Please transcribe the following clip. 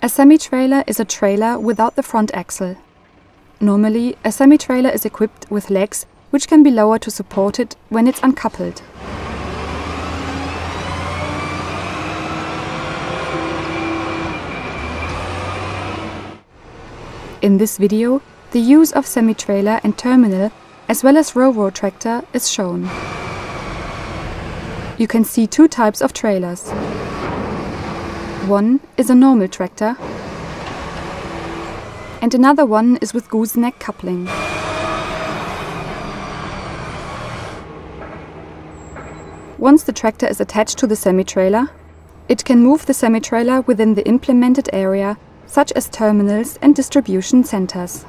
A semi-trailer is a trailer without the front axle. Normally, a semi-trailer is equipped with legs which can be lowered to support it when it's uncoupled. In this video, the use of semi-trailer and terminal as well as RoRo tractor is shown. You can see two types of trailers. One is a normal tractor and another one is with gooseneck coupling. Once the tractor is attached to the semi-trailer, it can move the semi-trailer within the implemented area, such as terminals and distribution centers.